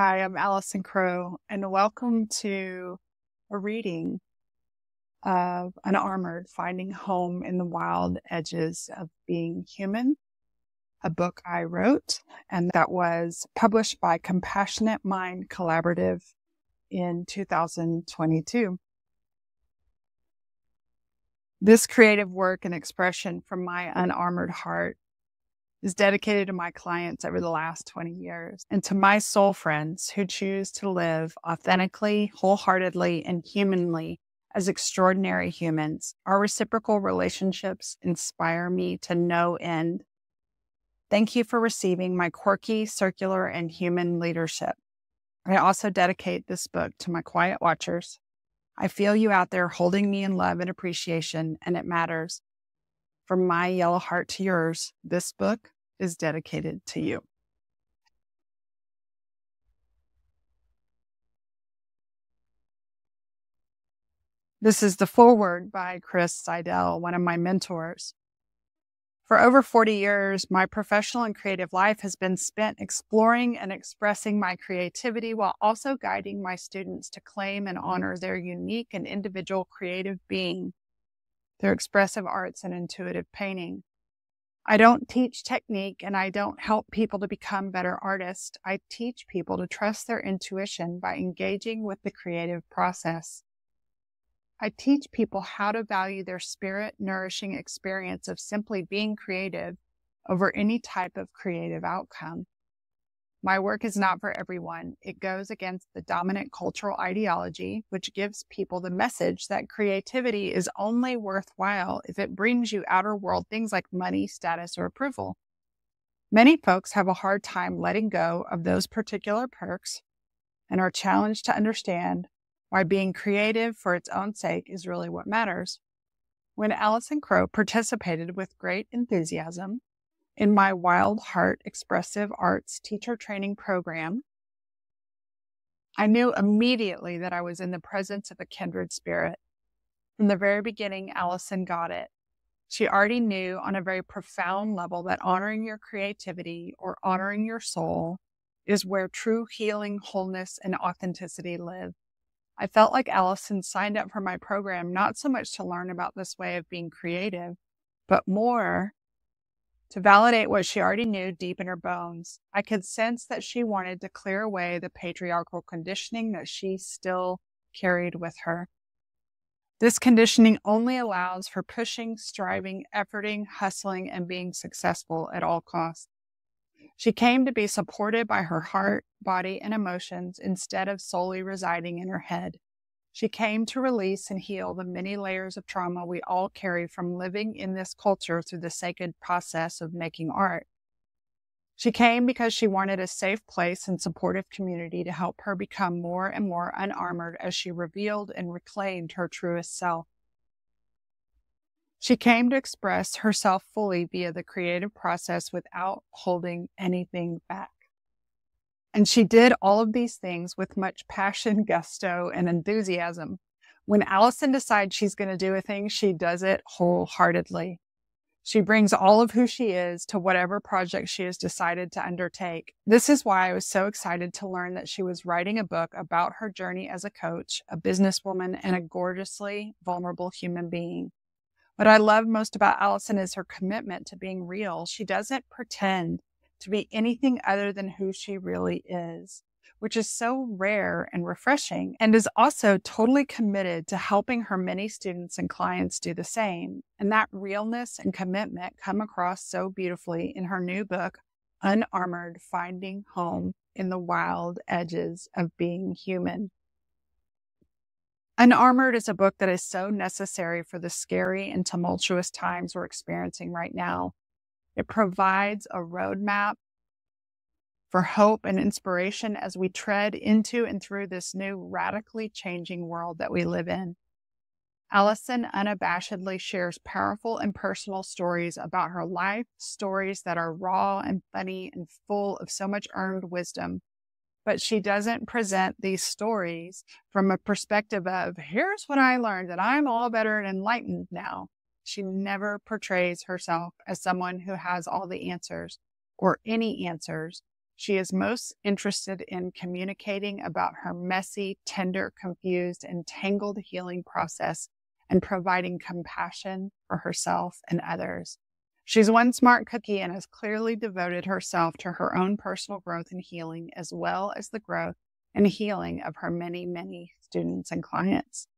Hi, I'm Allison Crow, and welcome to a reading of Unarmored, Finding Home in the Wild Edges of Being Human, a book I wrote, and that was published by Compassionate Mind Collaborative in 2022. This creative work and expression from my unarmored heart is dedicated to my clients over the last 20 years and to my soul friends who choose to live authentically, wholeheartedly, and humanly as extraordinary humans. Our reciprocal relationships inspire me to no end. Thank you for receiving my quirky, circular, and human leadership. I also dedicate this book to my quiet watchers. I feel you out there holding me in love and appreciation, and it matters. From my yellow heart to yours, this book is dedicated to you. This is the foreword by Chris Zydel, one of my mentors. For over 40 years, my professional and creative life has been spent exploring and expressing my creativity while also guiding my students to claim and honor their unique and individual creative being, their expressive arts and intuitive painting. I don't teach technique and I don't help people to become better artists. I teach people to trust their intuition by engaging with the creative process. I teach people how to value their spirit-nourishing experience of simply being creative over any type of creative outcome. My work is not for everyone. It goes against the dominant cultural ideology, which gives people the message that creativity is only worthwhile if it brings you outer world things like money, status, or approval. Many folks have a hard time letting go of those particular perks and are challenged to understand why being creative for its own sake is really what matters. When Allison Crow participated with great enthusiasm in my Wild Heart Expressive Arts teacher training program, I knew immediately that I was in the presence of a kindred spirit. From the very beginning, Allison got it. She already knew on a very profound level that honoring your creativity or honoring your soul is where true healing, wholeness, and authenticity live. I felt like Allison signed up for my program not so much to learn about this way of being creative, but more to validate what she already knew deep in her bones. I could sense that she wanted to clear away the patriarchal conditioning that she still carried with her. This conditioning only allows for pushing, striving, efforting, hustling, and being successful at all costs. She came to be supported by her heart, body, and emotions instead of solely residing in her head. She came to release and heal the many layers of trauma we all carry from living in this culture through the sacred process of making art. She came because she wanted a safe place and supportive community to help her become more and more unarmored as she revealed and reclaimed her truest self. She came to express herself fully via the creative process without holding anything back. And she did all of these things with much passion, gusto, and enthusiasm. When Allison decides she's going to do a thing, she does it wholeheartedly. She brings all of who she is to whatever project she has decided to undertake. This is why I was so excited to learn that she was writing a book about her journey as a coach, a businesswoman, and a gorgeously vulnerable human being. What I love most about Allison is her commitment to being real. She doesn't pretend to be anything other than who she really is, which is so rare and refreshing, and is also totally committed to helping her many students and clients do the same. And that realness and commitment come across so beautifully in her new book, Unarmored, Finding Home in the Wild Edges of Being Human. Unarmored is a book that is so necessary for the scary and tumultuous times we're experiencing right now. It provides a roadmap for hope and inspiration as we tread into and through this new radically changing world that we live in. Allison unabashedly shares powerful and personal stories about her life, stories that are raw and funny and full of so much earned wisdom. But she doesn't present these stories from a perspective of, here's what I learned and I'm all better and enlightened now. She never portrays herself as someone who has all the answers or any answers. She is most interested in communicating about her messy, tender, confused, and tangled healing process and providing compassion for herself and others. She's one smart cookie and has clearly devoted herself to her own personal growth and healing, as well as the growth and healing of her many, many students and clients.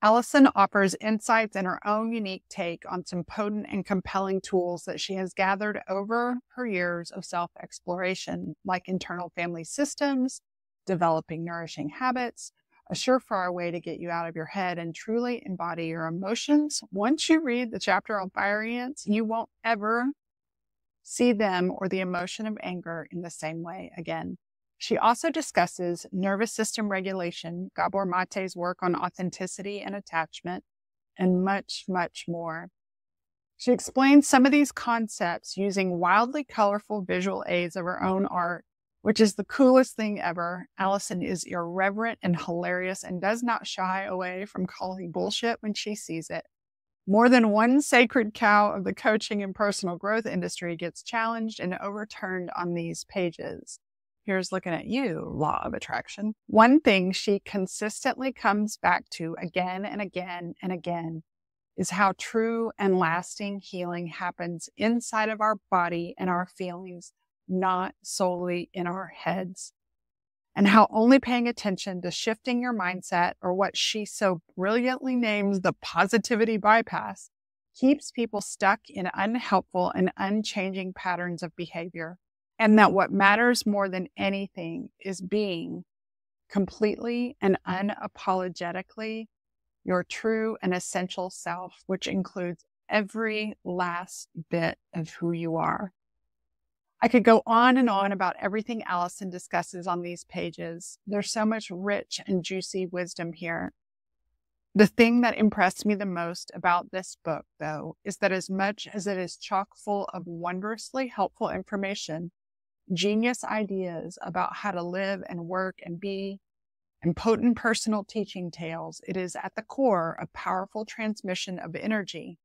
Allison offers insights and her own unique take on some potent and compelling tools that she has gathered over her years of self-exploration, like internal family systems, developing nourishing habits, a surefire way to get you out of your head and truly embody your emotions. Once you read the chapter on fire ants, you won't ever see them or the emotion of anger in the same way again. She also discusses nervous system regulation, Gabor Mate's work on authenticity and attachment, and much, much more. She explains some of these concepts using wildly colorful visual aids of her own art, which is the coolest thing ever. Allison is irreverent and hilarious and does not shy away from calling bullshit when she sees it. More than one sacred cow of the coaching and personal growth industry gets challenged and overturned on these pages. Here's looking at you, Law of Attraction. One thing she consistently comes back to again and again and again is how true and lasting healing happens inside of our body and our feelings, not solely in our heads. And how only paying attention to shifting your mindset, or what she so brilliantly names the positivity bypass, keeps people stuck in unhelpful and unchanging patterns of behavior. And that what matters more than anything is being completely and unapologetically your true and essential self, which includes every last bit of who you are. I could go on and on about everything Allison discusses on these pages. There's so much rich and juicy wisdom here. The thing that impressed me the most about this book, though, is that as much as it is chock full of wondrously helpful information, genius ideas about how to live and work and be, and potent personal teaching tales, it is at the core a powerful transmission of energy.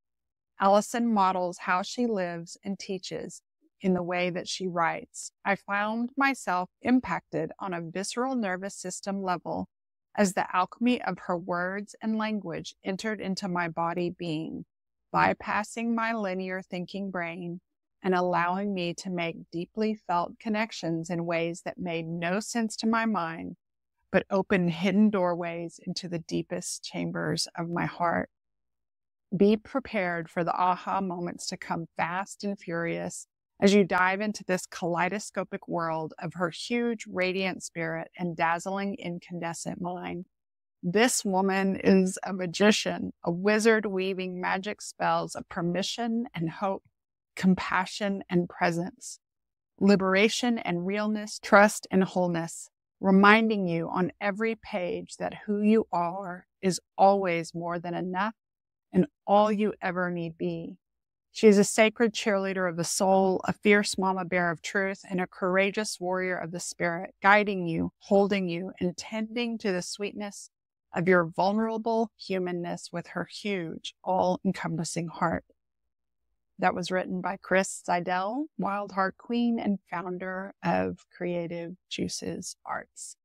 Allison models how she lives and teaches in the way that she writes. I found myself impacted on a visceral nervous system level as the alchemy of her words and language entered into my body being, bypassing my linear thinking brain and allowing me to make deeply felt connections in ways that made no sense to my mind, but opened hidden doorways into the deepest chambers of my heart. Be prepared for the aha moments to come fast and furious as you dive into this kaleidoscopic world of her huge, radiant spirit and dazzling, incandescent mind. This woman is a magician, a wizard weaving magic spells of permission and hope, compassion and presence, liberation and realness, trust and wholeness, reminding you on every page that who you are is always more than enough and all you ever need be. She is a sacred cheerleader of the soul, a fierce mama bear of truth, and a courageous warrior of the spirit, guiding you, holding you, and tending to the sweetness of your vulnerable humanness with her huge, all-encompassing heart. That was written by Chris Zydel, Wild Heart Queen and founder of Creative Juices Arts.